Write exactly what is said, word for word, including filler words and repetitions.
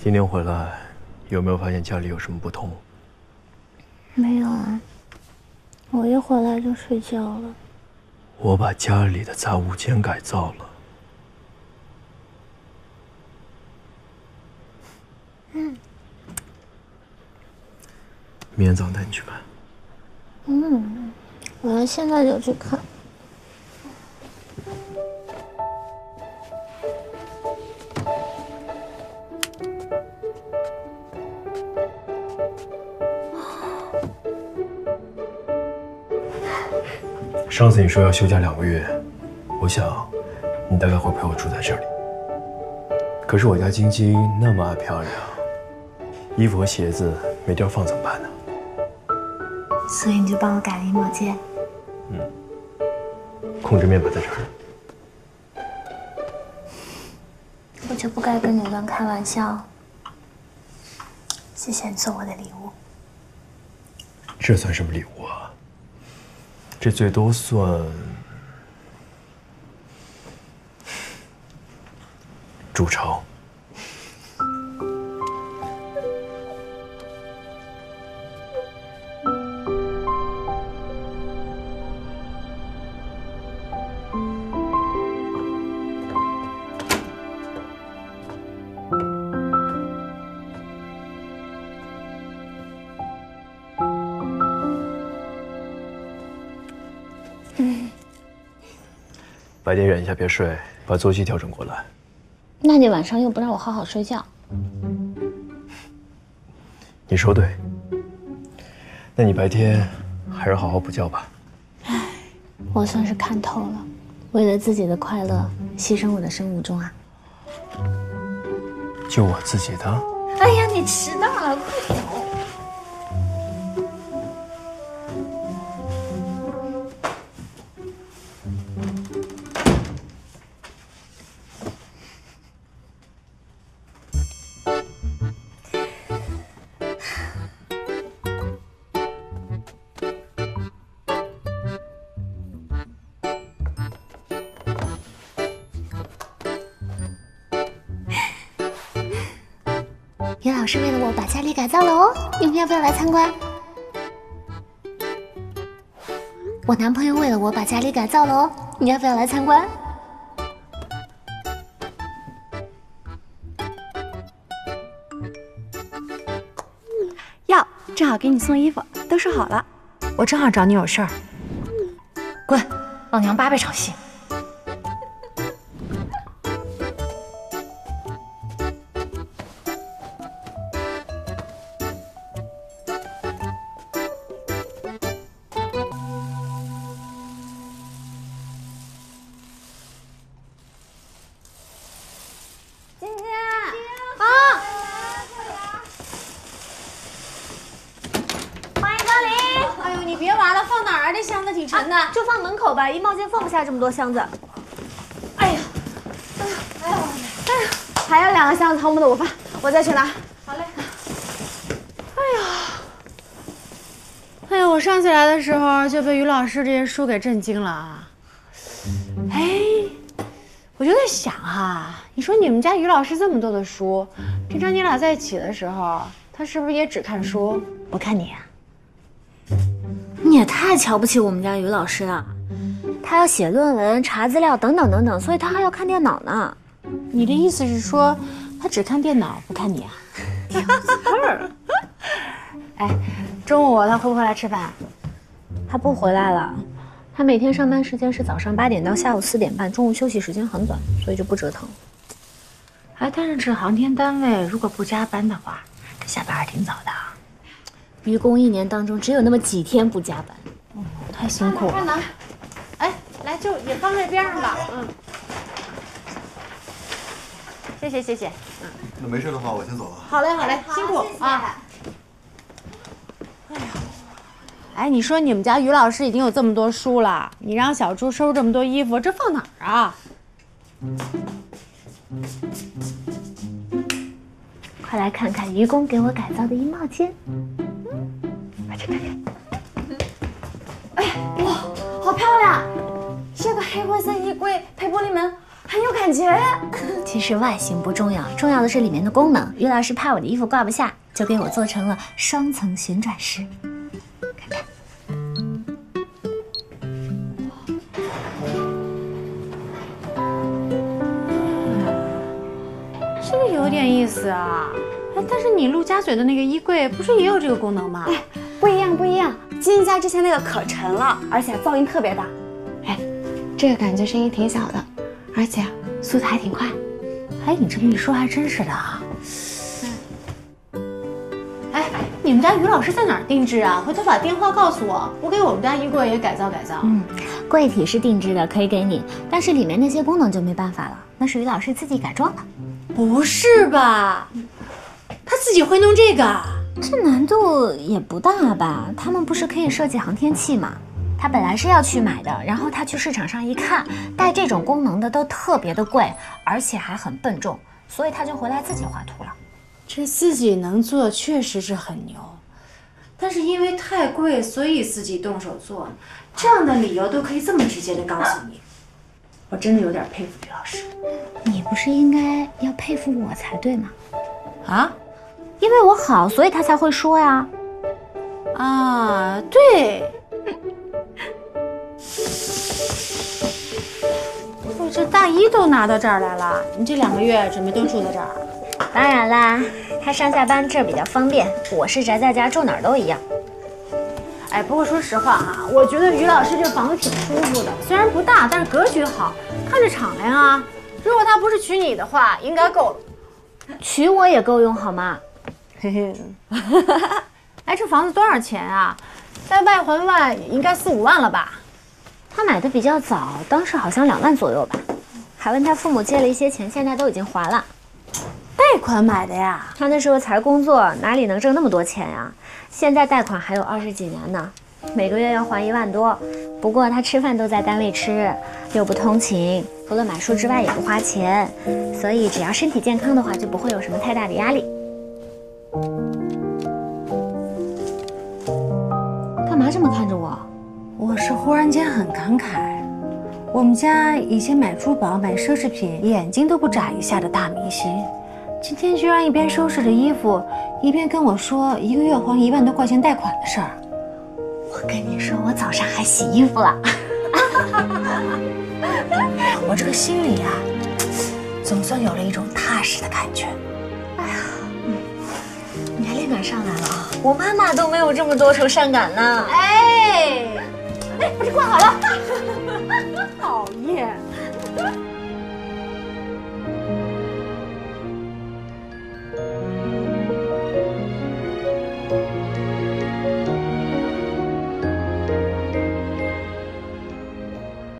今天回来，有没有发现家里有什么不同？没有啊，我一回来就睡觉了。我把家里的杂物间改造了。嗯。明天早上带你去看。嗯，我要现在就去看。 上次你说要休假两个月，我想你大概会陪我住在这里。可是我家晶晶那么爱漂亮，衣服和鞋子没地儿放怎么办呢？所以你就帮我改了衣帽间。嗯，控制面板在这儿。我就不该跟你乱开玩笑。谢谢你送我的礼物。这算什么礼物啊？ 这最多算筑巢。白天忍一下，别睡，把作息调整过来。那你晚上又不让我好好睡觉。你说对。那你白天还是好好补觉吧。唉，我算是看透了，为了自己的快乐，牺牲我的生物钟啊。就我自己的。哎呀，你迟到了，快走。 袁老师为了我把家里改造了哦，你们要不要来参观？我男朋友为了我把家里改造了哦，你要不要来参观？要，正好给你送衣服，都说好了。我正好找你有事儿。滚，老娘八辈唱戏。 把衣帽间放不下这么多箱子，哎呀，哎呀，哎呀，哎呀，还有两个箱子汤姆的午饭，我再去拿。好嘞。哎呀，哎呀，我上次来的时候就被于老师这些书给震惊了啊！哎，我就在想啊，你说你们家于老师这么多的书，平常你俩在一起的时候，他是不是也只看书不看你啊？你也太瞧不起我们家于老师了。 他要写论文、查资料等等等等，所以他还要看电脑呢。你的意思是说，他只看电脑不看你啊？有事儿。哎，中午他回不回来吃饭？他不回来了。他每天上班时间是早上八点到下午四点半，中午休息时间很短，所以就不折腾。哎，但是这航天单位如果不加班的话，他下班还挺早的。愚公一年当中只有那么几天不加班，嗯，太辛苦了。快拿。 哎，来就也放在边上吧，嗯。谢谢谢谢，嗯。那没事的话，我先走了。好嘞好嘞，辛苦啊。哎呀，哎，你说你们家于老师已经有这么多书了，你让小猪收拾这么多衣服，这放哪儿啊？快来看看愚公给我改造的衣帽间，快去看看。哎，哇！ 好漂亮！这个黑灰色衣柜配玻璃门，还很有感觉。其实外形不重要，重要的是里面的功能。于老师怕我的衣服挂不下，就给我做成了双层旋转式。看看。 是不是有点意思啊？哎，但是你陆家嘴的那个衣柜不是也有这个功能吗？哎，不一样，不一样。金家之前那个可沉了，而且噪音特别大。哎，这个感觉声音挺小的，而且速度还挺快。哎，你这么一说还真是的啊。哎，你们家于老师在哪儿定制啊？回头把电话告诉我，我给我们家衣柜也改造改造。嗯，柜体是定制的，可以给你，但是里面那些功能就没办法了，那是于老师自己改装的。 不是吧？他自己会弄这个？这难度也不大吧？他们不是可以设计航天器吗？他本来是要去买的，然后他去市场上一看，带这种功能的都特别的贵，而且还很笨重，所以他就回来自己画图了。这自己能做确实是很牛，但是因为太贵，所以自己动手做，这样的理由都可以这么直接的告诉你。 我真的有点佩服于老师，你不是应该要佩服我才对吗？啊，因为我好，所以他才会说呀。啊，对。我这大衣都拿到这儿来了，你这两个月准备都住在这儿？当然啦，他上下班这儿比较方便，我是宅在家，住哪儿都一样。 哎，不过说实话哈、啊，我觉得于老师这房子挺舒服的，虽然不大，但是格局好，看着敞亮啊。如果他不是娶你的话，应该够了，娶我也够用好吗？嘿嘿。哎，这房子多少钱啊？在外环外应该四五万了吧？他买的比较早，当时好像两万左右吧，还问他父母借了一些钱，现在都已经还了。 贷款买的呀，他那时候才工作，哪里能挣那么多钱呀？现在贷款还有二十几年呢，每个月要还一万多。不过他吃饭都在单位吃，又不通勤，除了买书之外也不花钱，所以只要身体健康的话，就不会有什么太大的压力。干嘛这么看着我？我是忽然间很感慨，我们家以前买珠宝、买奢侈品，眼睛都不眨一下的大明星。 今天居然一边收拾着衣服，一边跟我说一个月还一万多块钱贷款的事儿。我跟你说，我早上还洗衣服了。我这个心里啊，总算有了一种踏实的感觉。哎呀，嗯，年龄感上来了啊！我妈妈都没有这么多愁善感呢。哎，哎，我这挂好了。